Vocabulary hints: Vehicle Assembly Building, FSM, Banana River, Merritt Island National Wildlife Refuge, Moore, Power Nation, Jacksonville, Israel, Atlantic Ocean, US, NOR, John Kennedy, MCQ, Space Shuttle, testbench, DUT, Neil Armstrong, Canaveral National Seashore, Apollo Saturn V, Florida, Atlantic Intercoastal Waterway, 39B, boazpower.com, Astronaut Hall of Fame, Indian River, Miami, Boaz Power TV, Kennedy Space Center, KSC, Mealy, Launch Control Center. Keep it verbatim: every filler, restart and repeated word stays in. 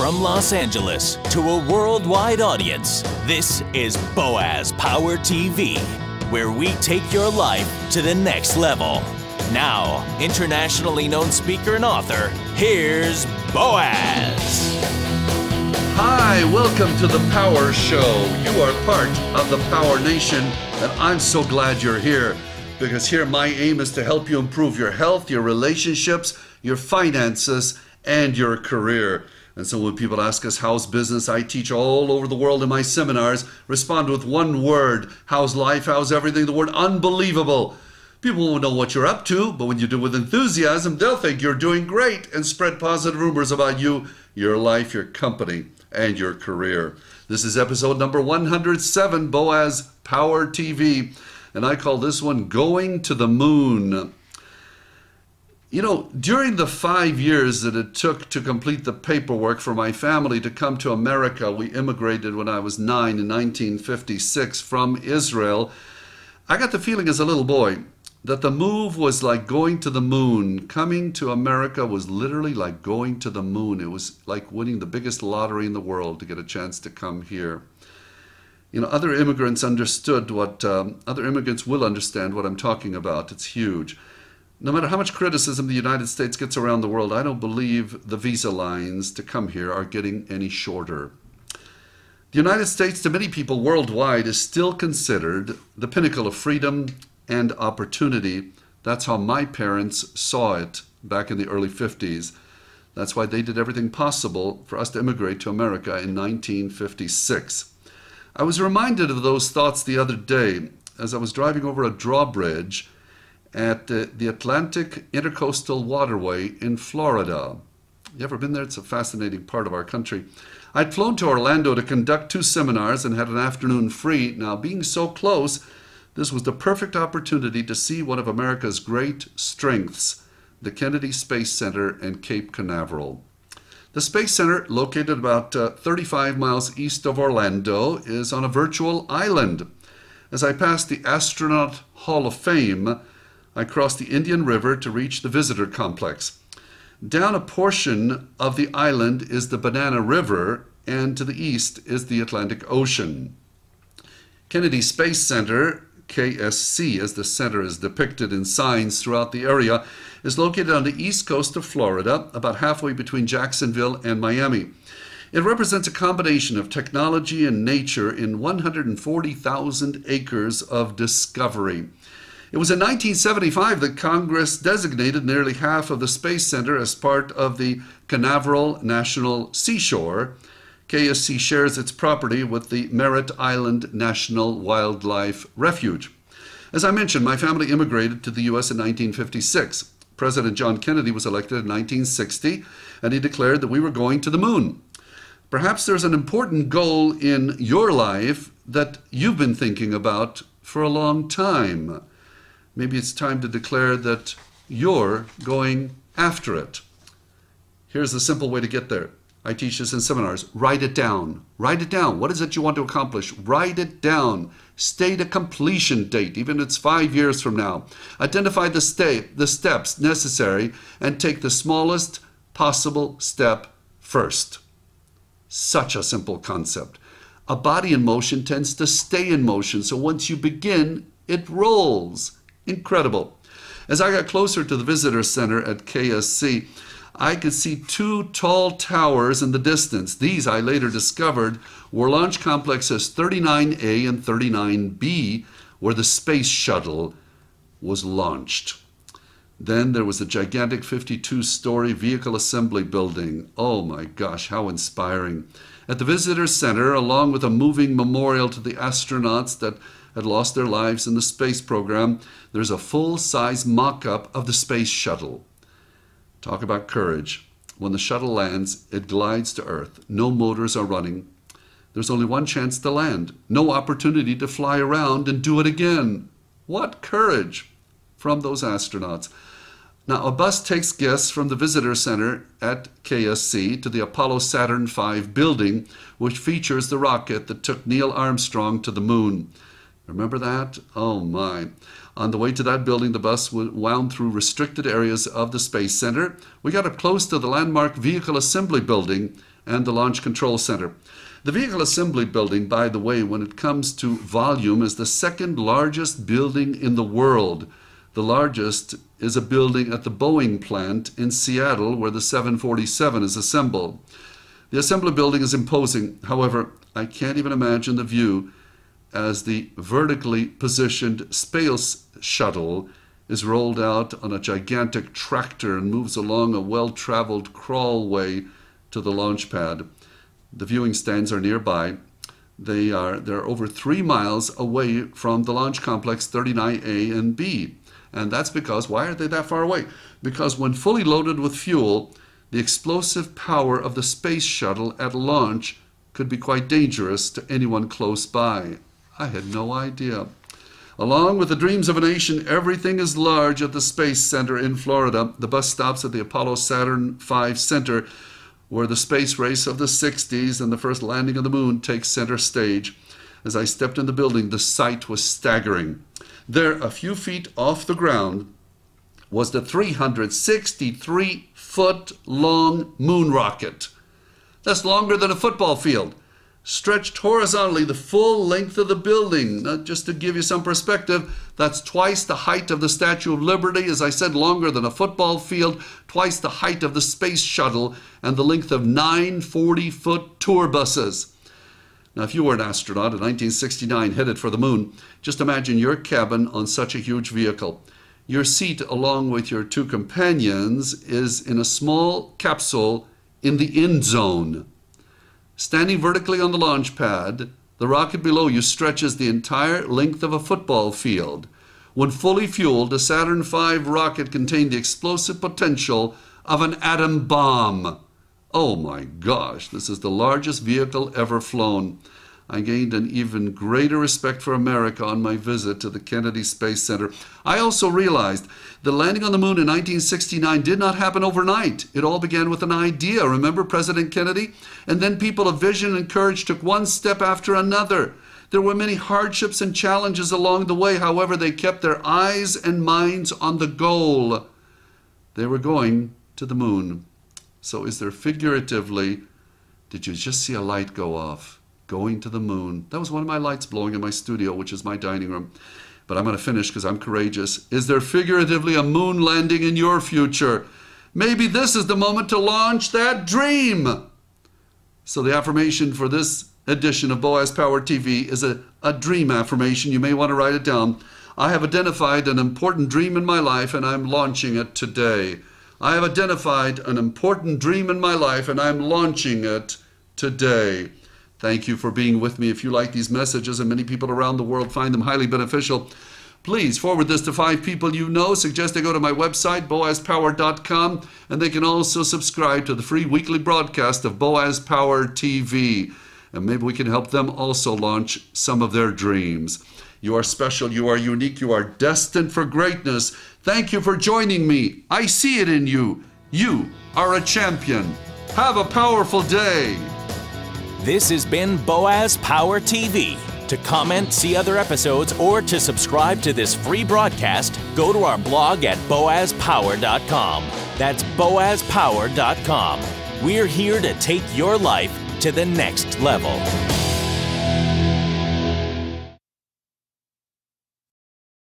From Los Angeles to a worldwide audience, this is Boaz Power T V, where we take your life to the next level. Now, internationally known speaker and author, here's Boaz. Hi, welcome to the Power Show. You are part of the Power Nation, and I'm so glad you're here, because here my aim is to help you improve your health, your relationships, your finances, and your career. And so when people ask us, how's business, I teach all over the world in my seminars, respond with one word: how's life, how's everything, the word unbelievable. People won't know what you're up to, but when you do with enthusiasm, they'll think you're doing great and spread positive rumors about you, your life, your company, and your career. This is episode number one hundred seven, Boaz Power T V, and I call this one Going to the Moon. You know, during the five years that it took to complete the paperwork for my family to come to America, we immigrated when I was nine in nineteen fifty-six from Israel, I got the feeling as a little boy that the move was like going to the moon. Coming to America was literally like going to the moon. It was like winning the biggest lottery in the world to get a chance to come here. You know, other immigrants understood what, um, other immigrants will understand what I'm talking about. It's huge. No matter how much criticism the United States gets around the world, I don't believe the visa lines to come here are getting any shorter. The United States, to many people worldwide, is still considered the pinnacle of freedom and opportunity. That's how my parents saw it back in the early fifties. That's why they did everything possible for us to immigrate to America in nineteen fifty-six. I was reminded of those thoughts the other day as I was driving over a drawbridge at the, the Atlantic Intercoastal Waterway in Florida. You ever been there? It's a fascinating part of our country. I'd flown to Orlando to conduct two seminars and had an afternoon free. Now, being so close, this was the perfect opportunity to see one of America's great strengths, the Kennedy Space Center and Cape Canaveral. The Space Center, located about uh, thirty-five miles east of Orlando, is on a virtual island. As I passed the Astronaut Hall of Fame, I crossed the Indian River to reach the visitor complex. Down a portion of the island is the Banana River, and to the east is the Atlantic Ocean. Kennedy Space Center, K S C, as the center is depicted in signs throughout the area, is located on the east coast of Florida, about halfway between Jacksonville and Miami. It represents a combination of technology and nature in one hundred forty thousand acres of discovery. It was in nineteen seventy-five that Congress designated nearly half of the Space Center as part of the Canaveral National Seashore. K S C shares its property with the Merritt Island National Wildlife Refuge. As I mentioned, my family immigrated to the U S in nineteen fifty-six. President John Kennedy was elected in nineteen sixty, and he declared that we were going to the moon. Perhaps there's an important goal in your life that you've been thinking about for a long time. Maybe it's time to declare that you're going after it. Here's the simple way to get there. I teach this in seminars. Write it down. Write it down. What is it you want to accomplish? Write it down. State a completion date, even if it's five years from now. Identify the, st- the steps necessary and take the smallest possible step first. Such a simple concept. A body in motion tends to stay in motion, so once you begin, it rolls. Incredible. As I got closer to the visitor center at K S C, I could see two tall towers in the distance. These, I later discovered, were Launch Complexes thirty-nine A and thirty-nine B, where the space shuttle was launched. Then there was the gigantic fifty-two story Vehicle Assembly Building. Oh my gosh, how inspiring. At the visitor center, along with a moving memorial to the astronauts that had lost their lives in the space program, there's a full-size mock-up of the space shuttle. Talk about courage. When the shuttle lands, it glides to Earth. No motors are running. There's only one chance to land. No opportunity to fly around and do it again. What courage from those astronauts. Now, a bus takes guests from the visitor center at K S C to the Apollo Saturn V building, which features the rocket that took Neil Armstrong to the moon. Remember that? Oh my. On the way to that building, the bus wound through restricted areas of the Space Center. We got up close to the landmark Vehicle Assembly Building and the Launch Control Center. The Vehicle Assembly Building, by the way, when it comes to volume, is the second largest building in the world. The largest is a building at the Boeing plant in Seattle where the seven forty-seven is assembled. The assembly building is imposing. However, I can't even imagine the view as the vertically positioned space shuttle is rolled out on a gigantic tractor and moves along a well-traveled crawlway to the launch pad. The viewing stands are nearby. They are they're over three miles away from the Launch Complex thirty-nine A and B. And that's because, why are they that far away? Because when fully loaded with fuel, the explosive power of the space shuttle at launch could be quite dangerous to anyone close by. I had no idea. Along with the dreams of a nation, everything is large at the Space Center in Florida. The bus stops at the Apollo Saturn V Center, where the space race of the sixties and the first landing on the moon takes center stage. As I stepped in the building, the sight was staggering. There, a few feet off the ground, was the three hundred sixty-three foot long moon rocket. That's longer than a football field. Stretched horizontally the full length of the building. Now, just to give you some perspective, that's twice the height of the Statue of Liberty, as I said, longer than a football field, twice the height of the space shuttle, and the length of nine forty-foot tour buses. Now, if you were an astronaut in nineteen sixty-nine headed for the moon, just imagine your cabin on such a huge vehicle. Your seat, along with your two companions, is in a small capsule in the end zone. Standing vertically on the launch pad, the rocket below you stretches the entire length of a football field. When fully fueled, the Saturn V rocket contained the explosive potential of an atom bomb. Oh my gosh, this is the largest vehicle ever flown. I gained an even greater respect for America on my visit to the Kennedy Space Center. I also realized the landing on the moon in nineteen sixty-nine did not happen overnight. It all began with an idea, remember President Kennedy? And then people of vision and courage took one step after another. There were many hardships and challenges along the way. However, they kept their eyes and minds on the goal. They were going to the moon. So is there figuratively, did you just see a light go off? Going to the moon. That was one of my lights blowing in my studio, which is my dining room. But I'm going to finish because I'm courageous. Is there figuratively a moon landing in your future? Maybe this is the moment to launch that dream. So the affirmation for this edition of Boaz Power T V is a, a dream affirmation. You may want to write it down. I have identified an important dream in my life and I'm launching it today. I have identified an important dream in my life and I'm launching it today. Thank you for being with me. If you like these messages, and many people around the world find them highly beneficial, please forward this to five people you know. Suggest they go to my website, boaz power dot com, and they can also subscribe to the free weekly broadcast of Boaz Power T V. And maybe we can help them also launch some of their dreams. You are special, you are unique, you are destined for greatness. Thank you for joining me. I see it in you. You are a champion. Have a powerful day. This has been Boaz Power T V. To comment, see other episodes, or to subscribe to this free broadcast, go to our blog at boaz power dot com. That's boaz power dot com. We're here to take your life to the next level.